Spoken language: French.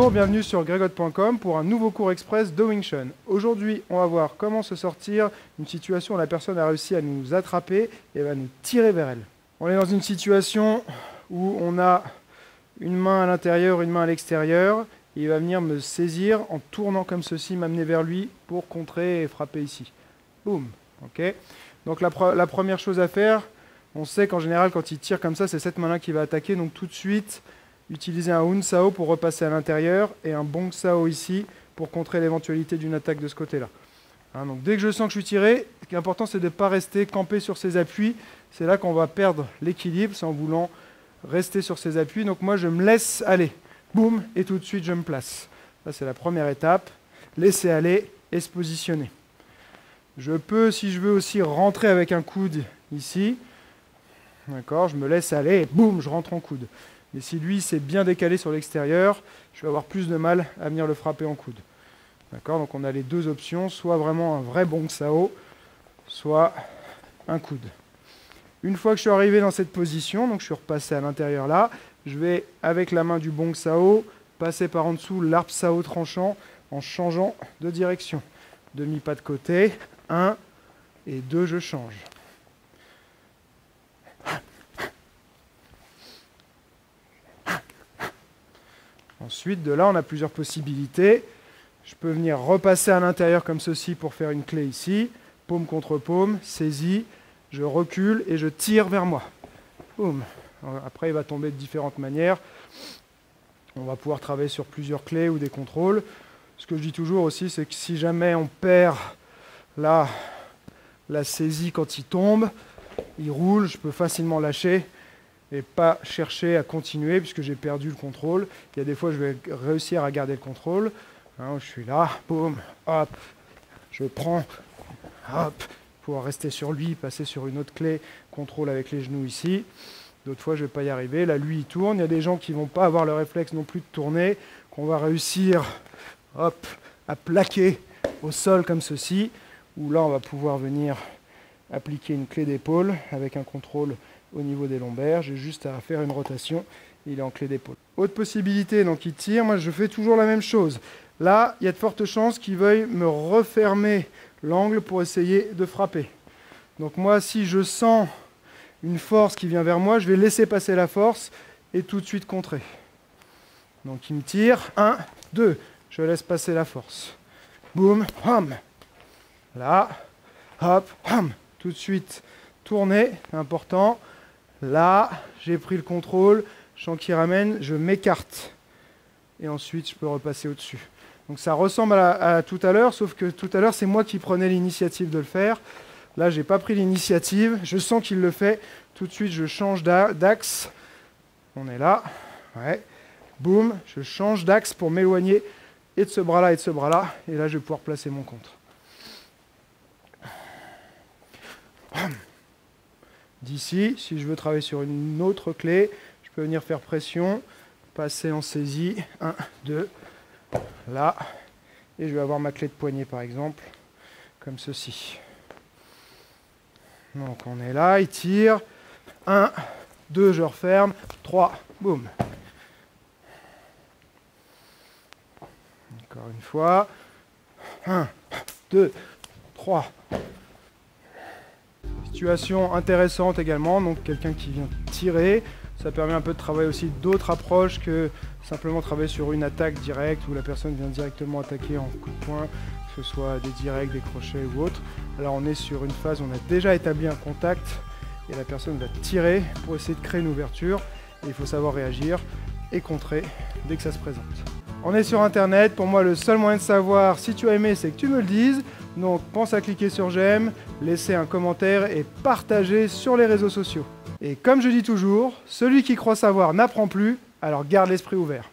Bonjour, bienvenue sur greggot.com pour un nouveau cours express de Wing Chun. Aujourd'hui, on va voir comment se sortir d'une situation où la personne a réussi à nous attraper et va nous tirer vers elle. On est dans une situation où on a une main à l'intérieur, une main à l'extérieur. Il va venir me saisir en tournant comme ceci, m'amener vers lui pour contrer et frapper ici. Boum. Okay. Donc la première chose à faire, on sait qu'en général, quand il tire comme ça, c'est cette main-là qui va attaquer. Donc tout de suite, utiliser un Huen Sao pour repasser à l'intérieur et un Bong Sao ici pour contrer l'éventualité d'une attaque de ce côté-là. Hein, donc dès que je sens que je suis tiré, ce qui est important, c'est de ne pas rester campé sur ses appuis. C'est là qu'on va perdre l'équilibre, c'est en voulant rester sur ses appuis. Donc moi, je me laisse aller. Boum, et tout de suite, je me place. Ça, c'est la première étape. Laisser aller et se positionner. Je peux, si je veux aussi, rentrer avec un coude ici. D'accord, je me laisse aller et boum, je rentre en coude. Mais si lui s'est bien décalé sur l'extérieur, je vais avoir plus de mal à venir le frapper en coude. D'accord, donc on a les deux options, soit vraiment un vrai Bong Sao, soit un coude. Une fois que je suis arrivé dans cette position, donc je suis repassé à l'intérieur là, je vais avec la main du Bong Sao passer par en dessous l'arbre Sao tranchant en changeant de direction. Demi pas de côté, 1 et 2, je change. Ensuite, de là, on a plusieurs possibilités. Je peux venir repasser à l'intérieur comme ceci pour faire une clé ici. Paume contre paume, saisie, je recule et je tire vers moi. Boum. Après, il va tomber de différentes manières. On va pouvoir travailler sur plusieurs clés ou des contrôles. Ce que je dis toujours aussi, c'est que si jamais on perd la saisie quand il tombe, il roule, je peux facilement lâcher et pas chercher à continuer puisque j'ai perdu le contrôle. Il y a des fois, je vais réussir à garder le contrôle. Hein, je suis là, boum, hop, je prends, hop, pouvoir rester sur lui, passer sur une autre clé, contrôle avec les genoux ici. D'autres fois, je ne vais pas y arriver. Là, lui, il tourne. Il y a des gens qui ne vont pas avoir le réflexe non plus de tourner, qu'on va réussir, hop, à plaquer au sol comme ceci, où là, on va pouvoir venir appliquer une clé d'épaule avec un contrôle au niveau des lombaires, j'ai juste à faire une rotation, il est en clé d'épaule. Autre possibilité, donc il tire, moi je fais toujours la même chose. Là, il y a de fortes chances qu'il veuille me refermer l'angle pour essayer de frapper. Donc moi, si je sens une force qui vient vers moi, je vais laisser passer la force et tout de suite contrer. Donc il me tire, 1, 2, je laisse passer la force. Boum, hum. Là, hop, hum. Tout de suite, tourner, c'est important. Là, j'ai pris le contrôle, je sens qu'il ramène, je m'écarte. Et ensuite, je peux repasser au-dessus. Donc ça ressemble à tout à l'heure, sauf que tout à l'heure, c'est moi qui prenais l'initiative de le faire. Là, je n'ai pas pris l'initiative, je sens qu'il le fait. Tout de suite, je change d'axe. On est là. Ouais. Boum, je change d'axe pour m'éloigner et de ce bras-là et de ce bras-là. Et là, je vais pouvoir placer mon contre. D'ici, si je veux travailler sur une autre clé, je peux venir faire pression, passer en saisie, 1, 2, là, et je vais avoir ma clé de poignet par exemple, comme ceci. Donc on est là, il tire, 1, 2, je referme, 3, boum. Encore une fois, 1, 2, 3. Situation intéressante également, donc quelqu'un qui vient tirer, ça permet un peu de travailler aussi d'autres approches que simplement travailler sur une attaque directe où la personne vient directement attaquer en coup de poing, que ce soit des directs, des crochets ou autre. Là on est sur une phase où on a déjà établi un contact et la personne va tirer pour essayer de créer une ouverture et il faut savoir réagir et contrer dès que ça se présente. On est sur internet, pour moi le seul moyen de savoir si tu as aimé c'est que tu me le dises. Donc pense à cliquer sur j'aime, laisser un commentaire et partager sur les réseaux sociaux. Et comme je dis toujours, celui qui croit savoir n'apprend plus, alors garde l'esprit ouvert.